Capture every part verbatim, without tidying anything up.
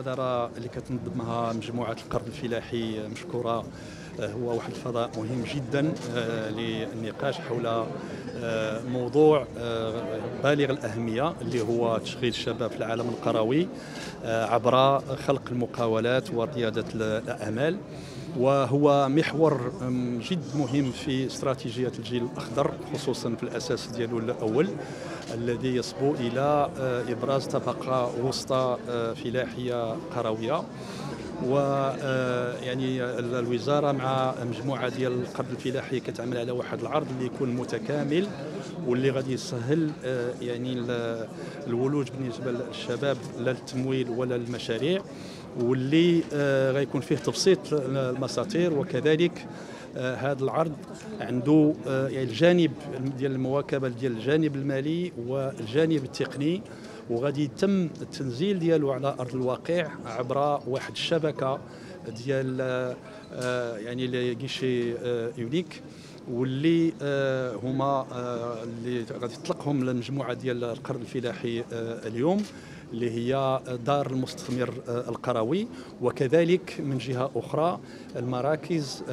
المبادرة اللي كتنظمها مجموعة القرض الفلاحي مشكورة هو واحد الفضاء مهم جدا للنقاش حول موضوع بالغ الأهمية اللي هو تشغيل الشباب في العالم القروي عبر خلق المقاولات وريادة الأعمال، وهو محور جد مهم في استراتيجية الجيل الأخضر، خصوصا في الأساس ديالو الأول الذي يصبو إلى إبراز طبقة وسطى فلاحية قروية. ويعني الوزارة مع مجموعة ديال القرض الفلاحي كتعمل على واحد العرض اللي يكون متكامل واللي غادي يسهل يعني الولوج بالنسبة للشباب لا للتمويل ولا للمشاريع، واللي غيكون فيه تبسيط المساطير. وكذلك هذا العرض عنده يعني الجانب ديال المواكبة ديال الجانب المالي والجانب التقني، وغادي يتم التنزيل ديالو على ارض الواقع عبر واحد الشبكه ديال يعني لي غيشي يونيك، واللي هما اللي غادي يطلقهم للمجموعه ديال القرض الفلاحي اليوم اللي هي دار المستثمر القروي، وكذلك من جهه اخرى المراكز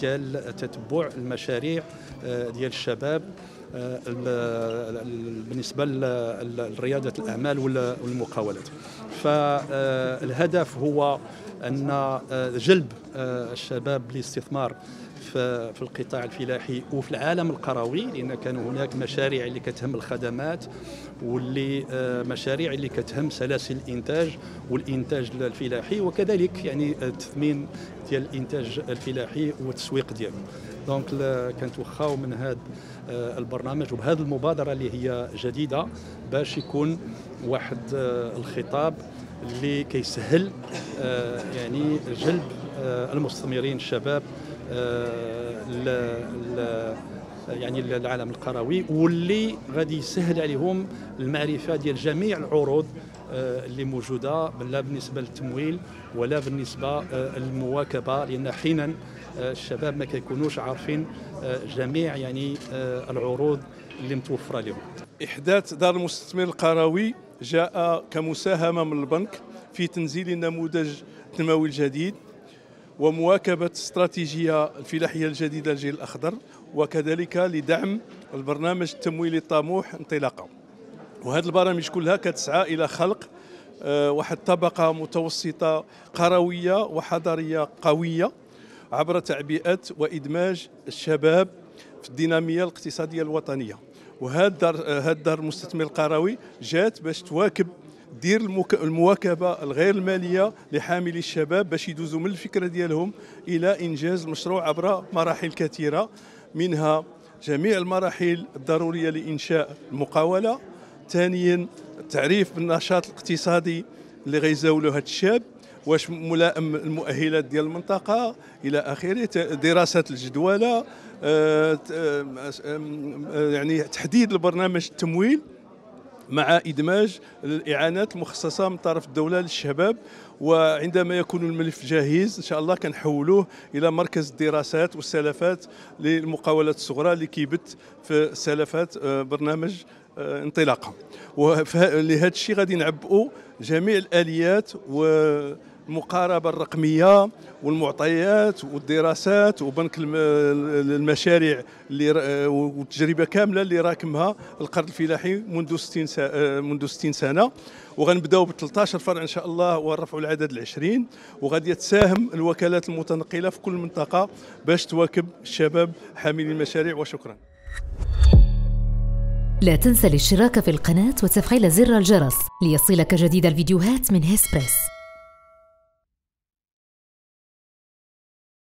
ديال تتبع المشاريع ديال الشباب بالنسبه لرياده الاعمال والمقاولات. فالهدف هو ان جلب الشباب للاستثمار في القطاع الفلاحي وفي العالم القروي، لان كان هناك مشاريع اللي كتهم الخدمات واللي مشاريع اللي كتهم سلاسل الانتاج والانتاج الفلاحي، وكذلك يعني التثمين ديال الانتاج الفلاحي والتسويق ديالو. دونك كنتوخاو من هذا البرنامج وبهذه المبادره اللي هي جديده باش يكون واحد الخطاب اللي كيسهل يعني جلب المستثمرين الشباب ل ل يعني للعالم القروي، واللي غادي يسهل عليهم المعرفه ديال جميع العروض اللي موجوده لا بالنسبه للتمويل ولا بالنسبه للمواكبه، لان حينا الشباب ما كيكونوش عارفين جميع يعني العروض اللي متوفره لهم. احداث دار المستثمر القروي جاء كمساهمه من البنك في تنزيل النموذج التنموي الجديد ومواكبة استراتيجية الفلاحية الجديدة للجيل الأخضر، وكذلك لدعم البرنامج التمويلي الطموح انطلاقة. وهذه البرامج كلها كتسعى إلى خلق واحد طبقة متوسطة قروية وحضرية قوية عبر تعبئة وإدماج الشباب في الدينامية الاقتصادية الوطنية. وهذا الدار المستثمر القروي جات باش تواكب دير المواكبه الغير الماليه لحاملي الشباب باش يدوزوا من الفكره ديالهم الى انجاز المشروع عبر مراحل كثيره، منها جميع المراحل الضروريه لانشاء المقاوله، ثانيا التعريف بالنشاط الاقتصادي اللي غيزاولو هذا الشاب واش ملائم المؤهلات ديال المنطقه الى اخره، دراسه الجدوله، يعني تحديد البرنامج التمويل مع إدماج الإعانات المخصصة من طرف الدولة للشباب. وعندما يكون الملف جاهز إن شاء الله كنحولوه إلى مركز الدراسات والسلفات للمقاولات الصغرى اللي كيبت في سلفات برنامج انطلاقة. ولهذا الشيء غادي نعبئوا جميع الآليات والمقاربة الرقمية والمعطيات والدراسات وبنك المشاريع اللي والتجربه كامله اللي راكمها القرض الفلاحي منذ ستين منذ ستين سنه. وغنبداو ب ثلاثة عشر فرع ان شاء الله ونرفعوا العدد ل عشرين، وغادي تساهم الوكالات المتنقله في كل منطقه باش تواكب الشباب حاملي المشاريع. وشكرا. لا تنسى الاشتراك في القناه وتفعيل زر الجرس ليصلك جديد الفيديوهات من هيسبريس.